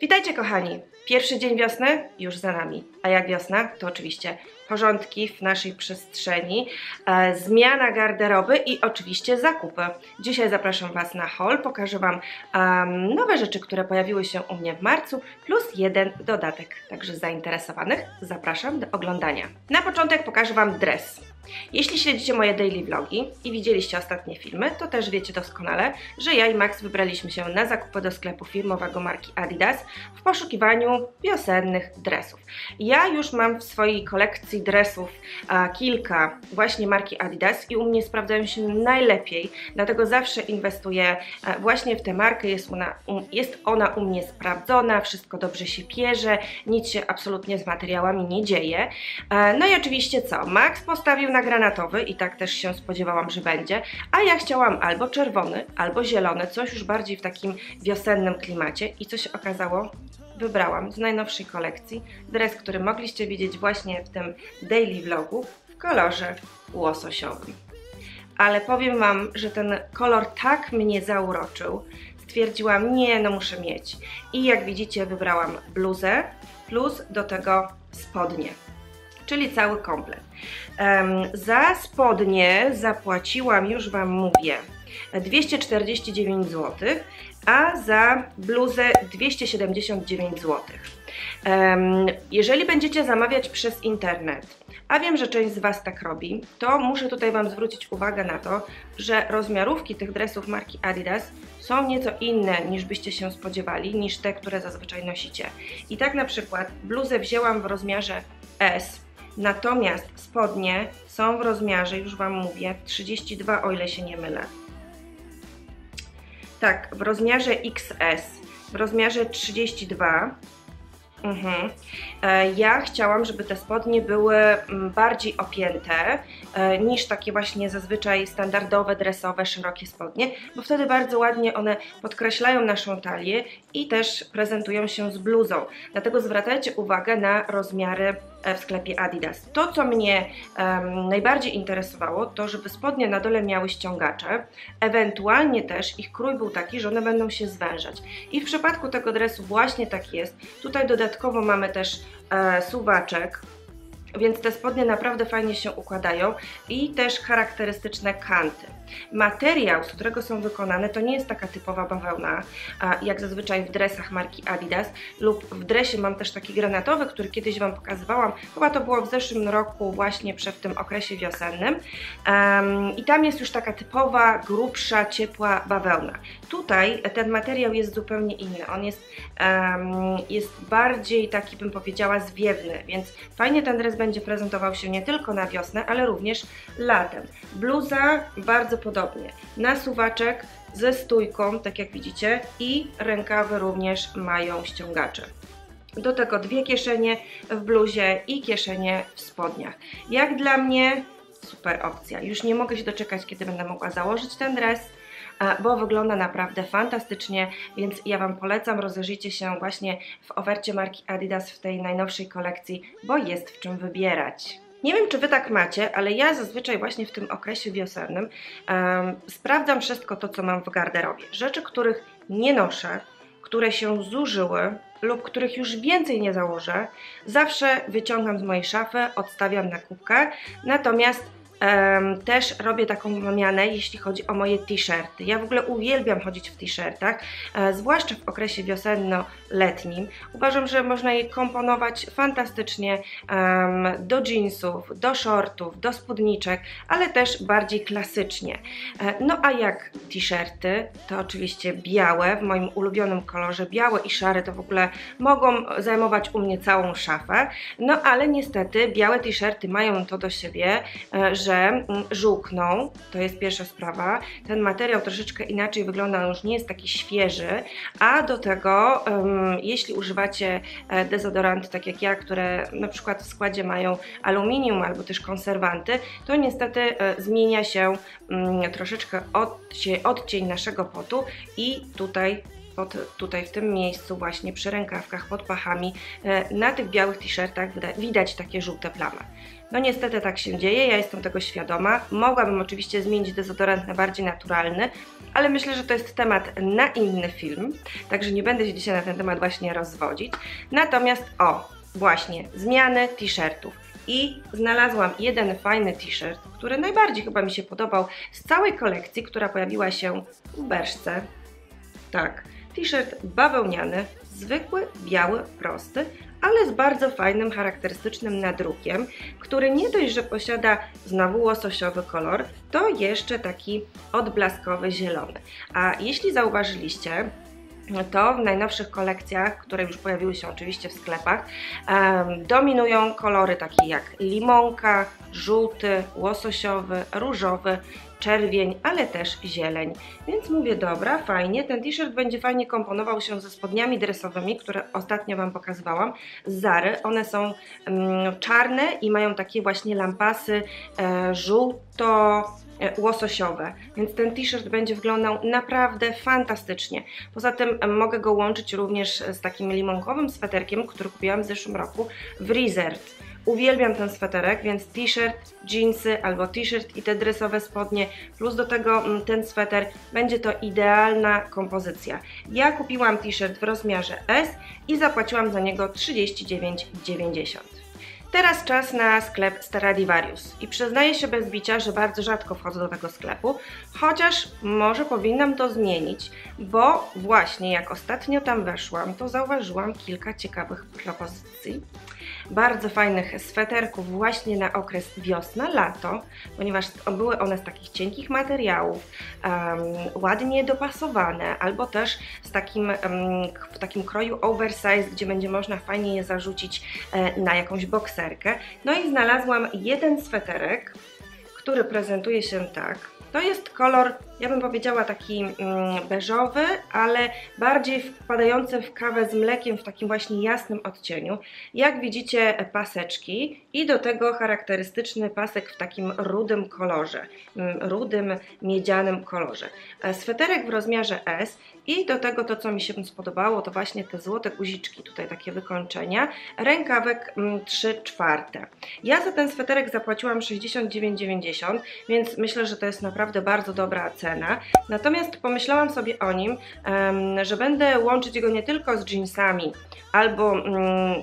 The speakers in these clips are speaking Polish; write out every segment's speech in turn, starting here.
Witajcie kochani! Pierwszy dzień wiosny już za nami, a jak wiosna, to oczywiście porządki w naszej przestrzeni, zmiana garderoby i oczywiście zakupy. Dzisiaj zapraszam Was na haul, pokażę Wam nowe rzeczy, które pojawiły się u mnie w marcu, plus jeden dodatek. Także zainteresowanych zapraszam do oglądania. Na początek pokażę Wam dres. Jeśli śledzicie moje daily vlogi i widzieliście ostatnie filmy, to też wiecie doskonale, że ja i Max wybraliśmy się na zakupy do sklepu firmowego marki Adidas w poszukiwaniu wiosennych dresów. Ja już mam w swojej kolekcji dresów kilka właśnie marki Adidas i u mnie sprawdzają się najlepiej, dlatego zawsze inwestuję właśnie w tę markę, jest ona u mnie sprawdzona, wszystko dobrze się pierze, nic się absolutnie z materiałami nie dzieje. No i oczywiście co? Max postawił na granatowy i tak też się spodziewałam, że będzie, a ja chciałam albo czerwony, albo zielony, coś już bardziej w takim wiosennym klimacie i co się okazało? Wybrałam z najnowszej kolekcji dres, który mogliście widzieć właśnie w tym daily vlogu w kolorze łososiowym. Ale powiem Wam, że ten kolor tak mnie zauroczył, stwierdziłam, nie, no muszę mieć. I jak widzicie wybrałam bluzę plus do tego spodnie, czyli cały komplet. Za spodnie zapłaciłam, już Wam mówię, 249 zł, a za bluzę 279 zł. Jeżeli będziecie zamawiać przez internet, a wiem, że część z Was tak robi, to muszę tutaj Wam zwrócić uwagę na to, że rozmiarówki tych dresów marki Adidas są nieco inne niż byście się spodziewali, niż te, które zazwyczaj nosicie. I tak na przykład bluzę wzięłam w rozmiarze S, natomiast spodnie są w rozmiarze, już Wam mówię, 32, o ile się nie mylę. Tak, w rozmiarze XS, w rozmiarze 32. Ja chciałam, żeby te spodnie były bardziej opięte niż takie właśnie zazwyczaj standardowe, dresowe, szerokie spodnie, bo wtedy bardzo ładnie one podkreślają naszą talię i też prezentują się z bluzą. Dlatego zwracajcie uwagę na rozmiary w sklepie Adidas. To, co mnie najbardziej interesowało, to żeby spodnie na dole miały ściągacze, ewentualnie też ich krój był taki, że one będą się zwężać. I w przypadku tego dresu właśnie tak jest. Tutaj dodatkowo mamy też suwaczek, więc te spodnie naprawdę fajnie się układają i też charakterystyczne kanty. Materiał, z którego są wykonane, to nie jest taka typowa bawełna, jak zazwyczaj w dresach marki Adidas, lub w dresie mam też taki granatowy, który kiedyś Wam pokazywałam, chyba to było w zeszłym roku właśnie w tym okresie wiosennym, i tam jest już taka typowa, grubsza, ciepła bawełna. Tutaj ten materiał jest zupełnie inny, on jest bardziej taki, bym powiedziała, zwiewny, więc fajnie ten dres będzie prezentował się nie tylko na wiosnę, ale również latem. Bluza bardzo podobnie. Na suwaczek ze stójką, tak jak widzicie, i rękawy również mają ściągacze. Do tego dwie kieszenie w bluzie i kieszenie w spodniach. Jak dla mnie super opcja. Już nie mogę się doczekać, kiedy będę mogła założyć ten dres, bo wygląda naprawdę fantastycznie, więc ja Wam polecam, rozejrzyjcie się właśnie w ofercie marki Adidas w tej najnowszej kolekcji, bo jest w czym wybierać. Nie wiem, czy Wy tak macie, ale ja zazwyczaj właśnie w tym okresie wiosennym sprawdzam wszystko to, co mam w garderobie. Rzeczy, których nie noszę, które się zużyły lub których już więcej nie założę, zawsze wyciągam z mojej szafy, odstawiam na kubkę, natomiast też robię taką wymianę, jeśli chodzi o moje t-shirty. Ja w ogóle uwielbiam chodzić w t-shirtach, zwłaszcza w okresie wiosenno-letnim. Uważam, że można je komponować fantastycznie do jeansów, do shortów, do spódniczek, ale też bardziej klasycznie. No a jak t-shirty, to oczywiście białe, w moim ulubionym kolorze białe i szare to w ogóle mogą zajmować u mnie całą szafę, no ale niestety białe t-shirty mają to do siebie, że żółkną, to jest pierwsza sprawa, ten materiał troszeczkę inaczej wygląda, on już nie jest taki świeży, a do tego jeśli używacie dezodoranty, tak jak ja, które na przykład w składzie mają aluminium albo też konserwanty, to niestety zmienia się troszeczkę odcień naszego potu i tutaj tutaj w tym miejscu właśnie przy rękawkach, pod pachami, na tych białych t-shirtach widać takie żółte plamy. No niestety tak się dzieje, ja jestem tego świadoma. Mogłabym oczywiście zmienić dezodorant na bardziej naturalny, ale myślę, że to jest temat na inny film, także nie będę się dzisiaj na ten temat właśnie rozwodzić. Natomiast właśnie zmiany t-shirtów. I znalazłam jeden fajny t-shirt, który najbardziej chyba mi się podobał z całej kolekcji, która pojawiła się w Berszce. Tak, t-shirt bawełniany, zwykły, biały, prosty, ale z bardzo fajnym, charakterystycznym nadrukiem, który nie dość, że posiada znowu łososiowy kolor, to jeszcze taki odblaskowy zielony. A jeśli zauważyliście, to w najnowszych kolekcjach, które już pojawiły się oczywiście w sklepach, dominują kolory takie jak limonka, żółty, łososiowy, różowy, czerwień, ale też zieleń. Więc mówię, dobra, fajnie, ten t-shirt będzie fajnie komponował się ze spodniami dresowymi, które ostatnio Wam pokazywałam z Zary. One są czarne i mają takie właśnie lampasy żółto łososiowe, więc ten t-shirt będzie wyglądał naprawdę fantastycznie. Poza tym mogę go łączyć również z takim limonkowym sweterkiem, który kupiłam w zeszłym roku w Reserved. Uwielbiam ten sweterek, więc t-shirt, dżinsy albo t-shirt i te dresowe spodnie, plus do tego ten sweter, będzie to idealna kompozycja. Ja kupiłam t-shirt w rozmiarze S i zapłaciłam za niego 39,90 zł. Teraz czas na sklep Stradivarius i przyznaję się bez bicia, że bardzo rzadko wchodzę do tego sklepu, chociaż może powinnam to zmienić, bo właśnie jak ostatnio tam weszłam, to zauważyłam kilka ciekawych propozycji, bardzo fajnych sweterków właśnie na okres wiosna-lato, ponieważ były one z takich cienkich materiałów, ładnie dopasowane, albo też w takim kroju oversize, gdzie będzie można fajnie je zarzucić na jakąś bokserkę. No i znalazłam jeden sweterek, który prezentuje się tak. To jest kolor, ja bym powiedziała taki beżowy, ale bardziej wpadający w kawę z mlekiem w takim właśnie jasnym odcieniu. Jak widzicie paseczki i do tego charakterystyczny pasek w takim rudym kolorze, rudym, miedzianym kolorze. Sweterek w rozmiarze S i do tego to, co mi się spodobało, to właśnie te złote guziczki, tutaj takie wykończenia, rękawek 3/4. Ja za ten sweterek zapłaciłam 69,90 zł, więc myślę, że to jest naprawdę bardzo dobra cena. Natomiast pomyślałam sobie o nim, że będę łączyć go nie tylko z dżinsami albo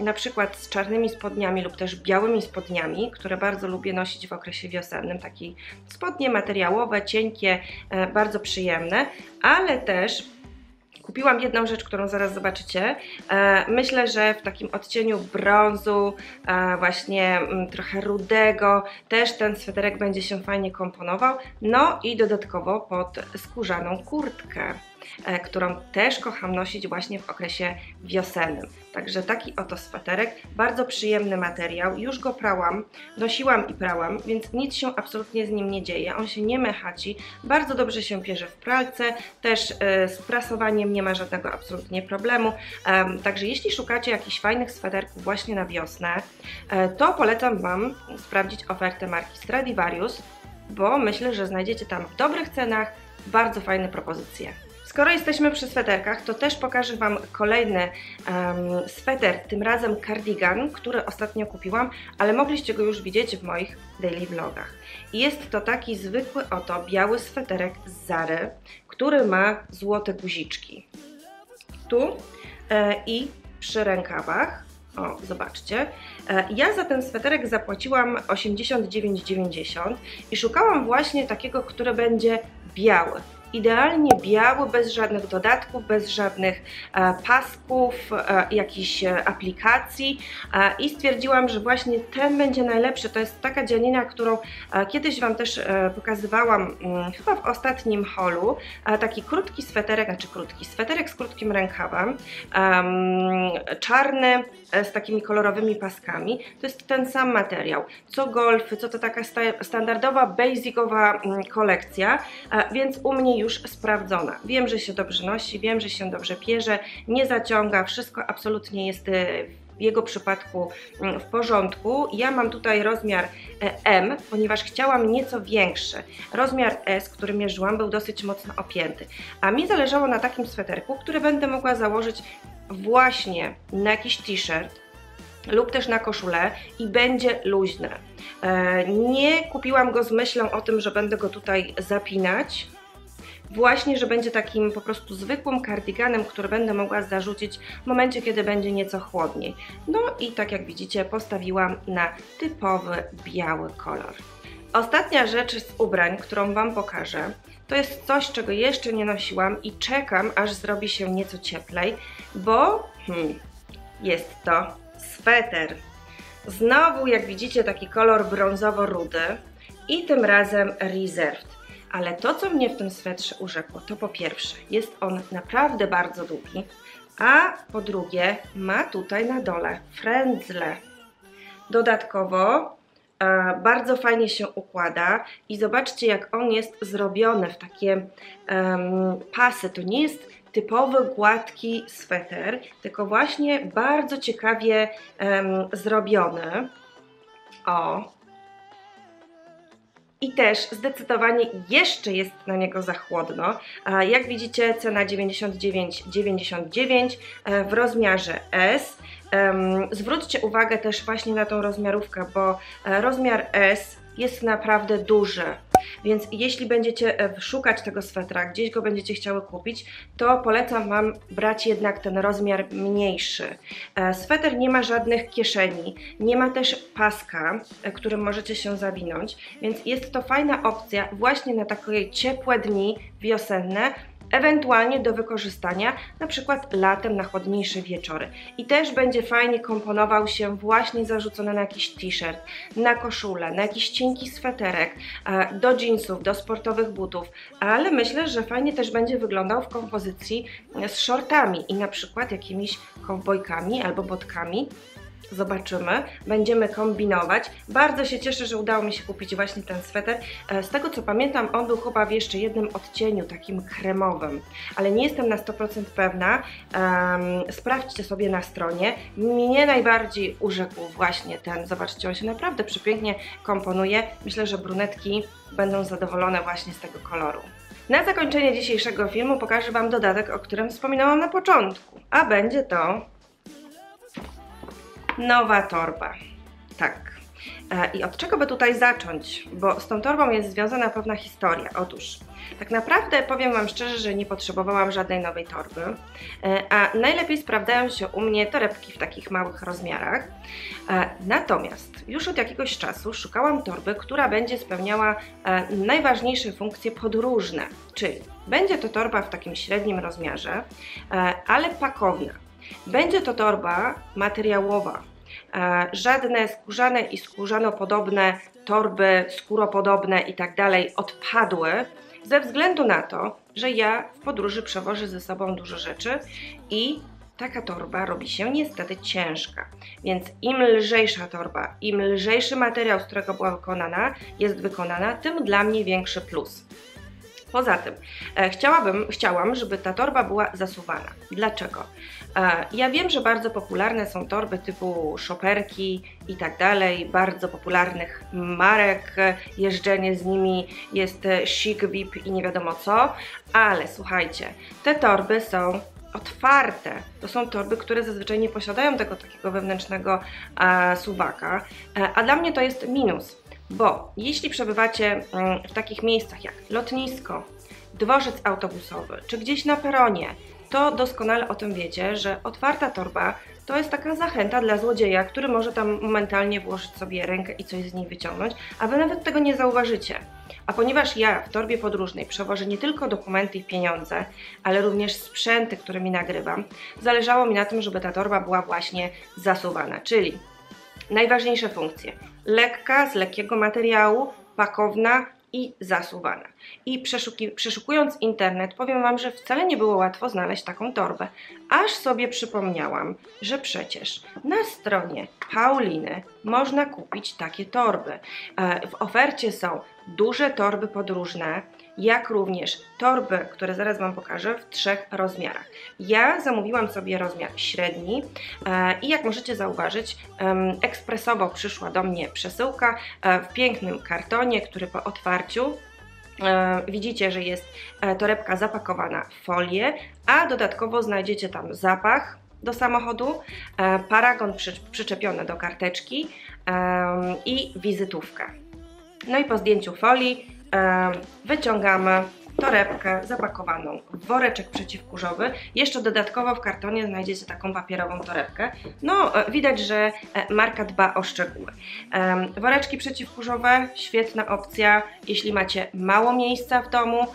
na przykład z czarnymi spodniami lub też białymi spodniami, które bardzo lubię nosić w okresie wiosennym, takie spodnie materiałowe, cienkie, bardzo przyjemne, ale też kupiłam jedną rzecz, którą zaraz zobaczycie. Myślę, że w takim odcieniu brązu, właśnie trochę rudego, też ten sweterek będzie się fajnie komponował. No i dodatkowo pod skórzaną kurtkę, którą też kocham nosić właśnie w okresie wiosennym. Także taki oto sweterek, bardzo przyjemny materiał, już go prałam, nosiłam i prałam, więc nic się absolutnie z nim nie dzieje, on się nie mechaci, bardzo dobrze się pierze w pralce, też z prasowaniem nie ma żadnego absolutnie problemu, także jeśli szukacie jakichś fajnych sweterków właśnie na wiosnę, to polecam Wam sprawdzić ofertę marki Stradivarius, bo myślę, że znajdziecie tam w dobrych cenach bardzo fajne propozycje. Skoro jesteśmy przy sweterkach, to też pokażę Wam kolejny sweter, tym razem kardigan, który ostatnio kupiłam, ale mogliście go już widzieć w moich daily vlogach. Jest to taki zwykły oto biały sweterek z Zary, który ma złote guziczki. Tu i przy rękawach. O, zobaczcie. Ja za ten sweterek zapłaciłam 89,90 zł i szukałam właśnie takiego, który będzie biały. Idealnie biały, bez żadnych dodatków, bez żadnych pasków, jakichś aplikacji i stwierdziłam, że właśnie ten będzie najlepszy. To jest taka dzianina, którą kiedyś Wam też pokazywałam chyba w ostatnim haulu. Taki krótki sweterek, sweterek z krótkim rękawem, czarny, z takimi kolorowymi paskami. To jest ten sam materiał, co golfy, co to taka standardowa, basicowa kolekcja, więc u mnie już sprawdzona. Wiem, że się dobrze nosi, wiem, że się dobrze pierze, nie zaciąga, wszystko absolutnie jest w jego przypadku w porządku. Ja mam tutaj rozmiar M, ponieważ chciałam nieco większy. Rozmiar S, który mierzyłam, był dosyć mocno opięty, a mi zależało na takim sweterku, który będę mogła założyć właśnie na jakiś t-shirt lub też na koszulę i będzie luźny. Nie kupiłam go z myślą o tym, że będę go tutaj zapinać. Właśnie, że będzie takim po prostu zwykłym kardiganem, który będę mogła zarzucić w momencie, kiedy będzie nieco chłodniej. No i tak jak widzicie, postawiłam na typowy biały kolor. Ostatnia rzecz z ubrań, którą Wam pokażę, to jest coś, czego jeszcze nie nosiłam i czekam, aż zrobi się nieco cieplej, bo jest to sweter. Znowu, jak widzicie, taki kolor brązowo-rudy i tym razem Reserved. Ale to, co mnie w tym swetrze urzekło, to po pierwsze, jest on naprawdę bardzo długi, a po drugie, ma tutaj na dole frędzle. Dodatkowo bardzo fajnie się układa i zobaczcie, jak on jest zrobiony w takie pasy. To nie jest typowy, gładki sweter, tylko właśnie bardzo ciekawie zrobiony. O! I też zdecydowanie jeszcze jest na niego za chłodno. Jak widzicie, cena 99,99 w rozmiarze S. Zwróćcie uwagę też właśnie na tą rozmiarówkę, bo rozmiar S jest naprawdę duży. Więc jeśli będziecie szukać tego swetra, gdzieś go będziecie chciały kupić, to polecam Wam brać jednak ten rozmiar mniejszy. Sweter nie ma żadnych kieszeni, nie ma też paska, którym możecie się zawinąć, więc jest to fajna opcja właśnie na takie ciepłe dni wiosenne, ewentualnie do wykorzystania na przykład latem na chłodniejsze wieczory. I też będzie fajnie komponował się właśnie zarzucony na jakiś t-shirt, na koszulę, na jakiś cienki sweterek, do jeansów, do sportowych butów, ale myślę, że fajnie też będzie wyglądał w kompozycji z shortami i na przykład jakimiś kowbojkami albo botkami. Zobaczymy, będziemy kombinować. Bardzo się cieszę, że udało mi się kupić właśnie ten sweter. Z tego co pamiętam, on był chyba w jeszcze jednym odcieniu, takim kremowym, ale nie jestem na 100% pewna. Sprawdźcie sobie na stronie. Mnie najbardziej urzekł właśnie ten. Zobaczcie, on się naprawdę przepięknie komponuje. Myślę, że brunetki będą zadowolone właśnie z tego koloru. Na zakończenie dzisiejszego filmu pokażę Wam dodatek, o którym wspominałam na początku, a będzie to nowa torba. Tak. I od czego by tutaj zacząć? Bo z tą torbą jest związana pewna historia. Otóż, tak naprawdę powiem Wam szczerze, że nie potrzebowałam żadnej nowej torby, a najlepiej sprawdzają się u mnie torebki w takich małych rozmiarach. Natomiast już od jakiegoś czasu szukałam torby, która będzie spełniała najważniejsze funkcje podróżne, czyli będzie to torba w takim średnim rozmiarze, ale pakowna. Będzie to torba materiałowa, żadne skórzane i skórzanopodobne torby, skóropodobne i tak dalej odpadły ze względu na to, że ja w podróży przewożę ze sobą dużo rzeczy i taka torba robi się niestety ciężka, więc im lżejsza torba, im lżejszy materiał, z którego była wykonana, jest wykonana, tym dla mnie większy plus. Poza tym chciałam, żeby ta torba była zasuwana. Dlaczego? Ja wiem, że bardzo popularne są torby typu szoperki i tak dalej, bardzo popularnych marek, jeżdżenie z nimi jest chic, VIP i nie wiadomo co, ale słuchajcie, te torby są otwarte. To są torby, które zazwyczaj nie posiadają tego takiego wewnętrznego suwaka, a dla mnie to jest minus. Bo jeśli przebywacie w takich miejscach jak lotnisko, dworzec autobusowy czy gdzieś na peronie, to doskonale o tym wiecie, że otwarta torba to jest taka zachęta dla złodzieja, który może tam momentalnie włożyć sobie rękę i coś z niej wyciągnąć, a Wy nawet tego nie zauważycie. A ponieważ ja w torbie podróżnej przewożę nie tylko dokumenty i pieniądze, ale również sprzęty, którymi nagrywam, zależało mi na tym, żeby ta torba była właśnie zasuwana, czyli najważniejsze funkcje: lekka, z lekkiego materiału, pakowna i zasuwana. I przeszukując internet, powiem Wam, że wcale nie było łatwo znaleźć taką torbę, aż sobie przypomniałam, że przecież na stronie Pauliny można kupić takie torby. W ofercie są duże torby podróżne, jak również torby, które zaraz Wam pokażę, w 3 rozmiarach. Ja zamówiłam sobie rozmiar średni i jak możecie zauważyć, ekspresowo przyszła do mnie przesyłka w pięknym kartonie, który po otwarciu widzicie, że jest torebka zapakowana w folię, a dodatkowo znajdziecie tam zapach do samochodu, paragon przyczepiony do karteczki i wizytówkę. No i po zdjęciu folii wyciągamy torebkę zapakowaną w woreczek przeciwkurzowy. Jeszcze dodatkowo w kartonie znajdziecie taką papierową torebkę. No, widać, że marka dba o szczegóły. Woreczki przeciwkurzowe, świetna opcja. Jeśli macie mało miejsca w domu,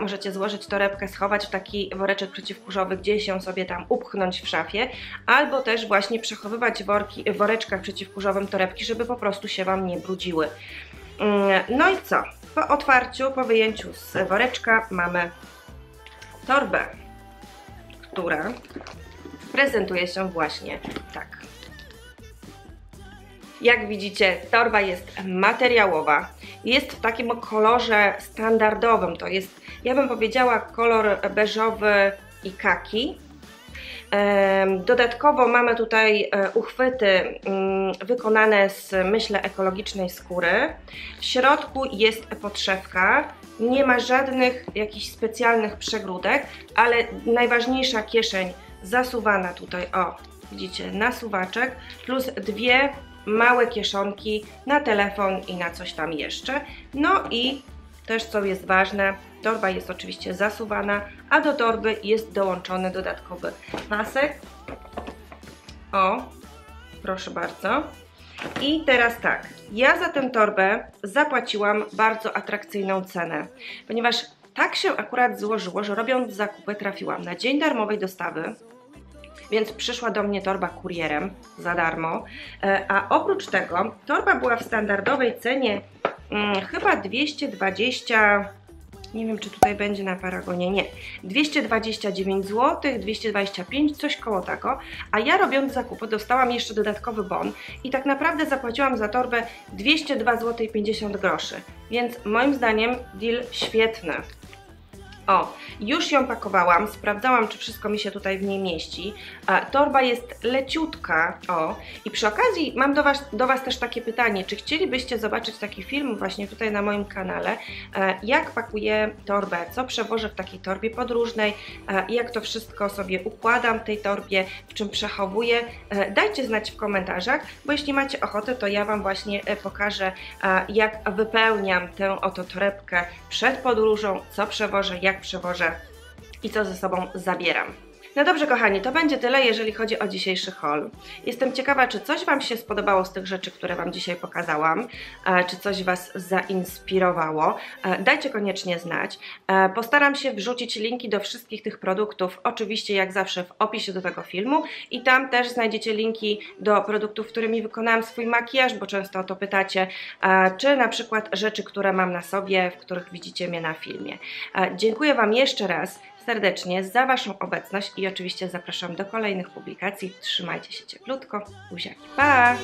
możecie złożyć torebkę, schować w taki woreczek przeciwkurzowy, gdzieś ją sobie tam upchnąć w szafie, albo też właśnie przechowywać w woreczkach przeciwkurzowym torebki, żeby po prostu się Wam nie brudziły. No i co? Po otwarciu, po wyjęciu z woreczka mamy torbę, która prezentuje się właśnie tak. Jak widzicie, torba jest materiałowa, jest w takim kolorze standardowym, to jest, ja bym powiedziała, kolor beżowy i kaki. Dodatkowo mamy tutaj uchwyty wykonane z, myślę, ekologicznej skóry. W środku jest podszewka, nie ma żadnych jakichś specjalnych przegródek, ale najważniejsza kieszeń zasuwana tutaj, o, widzicie, na suwaczek, plus dwie małe kieszonki na telefon i na coś tam jeszcze. No i też, co jest ważne, torba jest oczywiście zasuwana, a do torby jest dołączony dodatkowy pasek. O, proszę bardzo. I teraz tak, ja za tę torbę zapłaciłam bardzo atrakcyjną cenę, ponieważ tak się akurat złożyło, że robiąc zakupy trafiłam na dzień darmowej dostawy, więc przyszła do mnie torba kurierem za darmo, a oprócz tego torba była w standardowej cenie chyba 220, nie wiem, czy tutaj będzie na paragonie, nie, 229 zł, 225, coś koło tego, a ja robiąc zakupy dostałam jeszcze dodatkowy bon i tak naprawdę zapłaciłam za torbę 202,50 zł, więc moim zdaniem deal świetny. O, już ją pakowałam, sprawdzałam, czy wszystko mi się tutaj w niej mieści. Torba jest leciutka, o, i przy okazji mam do Was też takie pytanie, czy chcielibyście zobaczyć taki film właśnie tutaj na moim kanale, jak pakuję torbę, co przewożę w takiej torbie podróżnej, jak to wszystko sobie układam w tej torbie, w czym przechowuję. Dajcie znać w komentarzach, bo jeśli macie ochotę, to ja Wam właśnie pokażę, jak wypełniam tę oto torebkę przed podróżą, co przewożę, jak przewożę i co ze sobą zabieram. No dobrze, kochani, to będzie tyle, jeżeli chodzi o dzisiejszy haul. Jestem ciekawa, czy coś Wam się spodobało z tych rzeczy, które Wam dzisiaj pokazałam, czy coś Was zainspirowało. Dajcie koniecznie znać. Postaram się wrzucić linki do wszystkich tych produktów, oczywiście jak zawsze w opisie do tego filmu, i tam też znajdziecie linki do produktów, którymi wykonałam swój makijaż, bo często o to pytacie, czy na przykład rzeczy, które mam na sobie, w których widzicie mnie na filmie. Dziękuję Wam jeszcze raz serdecznie za Waszą obecność i oczywiście zapraszam do kolejnych publikacji. Trzymajcie się cieplutko. Buziaki, pa!